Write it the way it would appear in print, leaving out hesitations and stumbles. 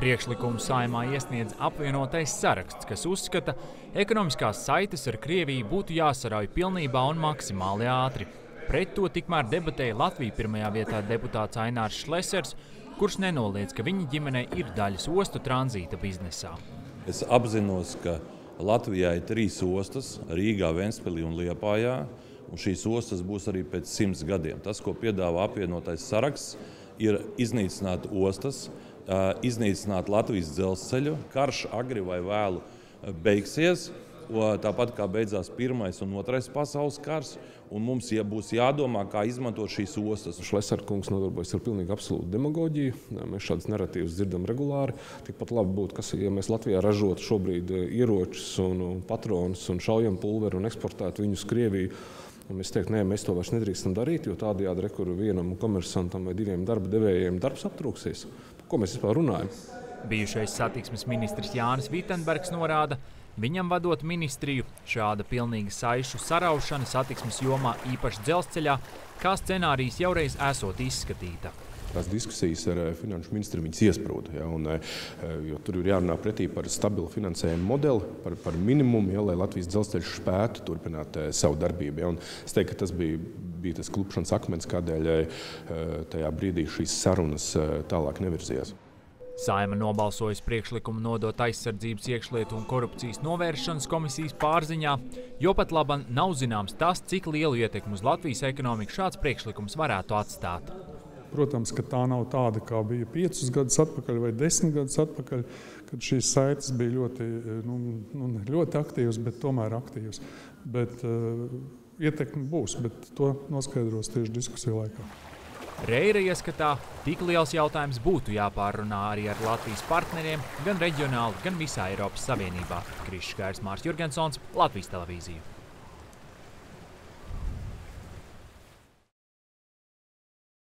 Priekšlikumu Saeimā iesniedz apvienotais saraksts, kas uzskata, ekonomiskās saites ar Krieviju būtu jāsarauj pilnībā un maksimāli ātri. Pret to tikmēr debatēja Latvija pirmajā vietā deputāts Ainārs Šlesers, kurš nenoliedz, ka viņa ģimenei ir daļas ostu tranzīta biznesā. Es apzinos, ka Latvijā ir 3 ostas – Rīgā, Ventspilī un Liepājā, un šīs ostas būs arī pēc 100 gadiem. Tas, ko piedāvā apvienotais saraksts, ir iznīcināt ostas, iznīcināt Latvijas dzelzceļu. Karš agri vai vēlu beigsies, tāpat kā beidzās 1. un 2. pasaules kars, un mums būs jādomā, kā izmantot šīs ostas. Šlesers kungs nodarbojas ar pilnīgi absolūtu demagoģiju. Mēs šādas narratīvas dzirdam regulāri. Tikpat labi būtu, kas, ja mēs Latvijā ražotu šobrīd ieročus un patronus un šaujam pulveri un eksportētu viņu uz Krieviju. Mēs teiktu, nē, mēs to vairs nedrīkstam darīt, jo tādējādi rekuru vienam komersantam vai 2 darba devējiem darbs aptrūksies. Par ko mēs vispār runājam? Bijušais satiksmes ministrs Jānis Vitenbergs norāda, viņam vadot ministriju, šāda pilnīga saišu saraušana satiksmes jomā, īpaši dzelzceļā, kā scenārijas jaureiz esot izskatīta. Tās diskusijas ar finanšu ministru viņas iesprūda, ja, un, jo tur ir jārunā pretī par stabilu finansējumu modeli, par minimumu, ja, lai Latvijas dzelzceļš spētu turpināt savu darbību. Ja, un es teiktu, ka tas bija tas klupšanas akmens, kādēļ tajā brīdī šīs sarunas tālāk nevirzījās. Saeima nobalsojas priekšlikumu nodot aizsardzības iekšlietu un korupcijas novēršanas komisijas pārziņā, jo pat laban nav zināms tas, cik lielu ietekmu uz Latvijas ekonomiku šāds priekšlikums varētu atstāt. Protams, ka tā nav tāda, kā bija 5 gadus atpakaļ vai 10 gadus atpakaļ, kad šīs saites bija ļoti aktīvas, bet tomēr aktīvas. Bet ietekmi būs, bet to noskaidros tieši diskusiju laikā. Reira ieskatā, tik liels jautājums būtu jāpārrunā arī ar Latvijas partneriem, gan reģionāli, gan visā Eiropas Savienībā. Mārcis Jurgensons, Latvijas televīzija.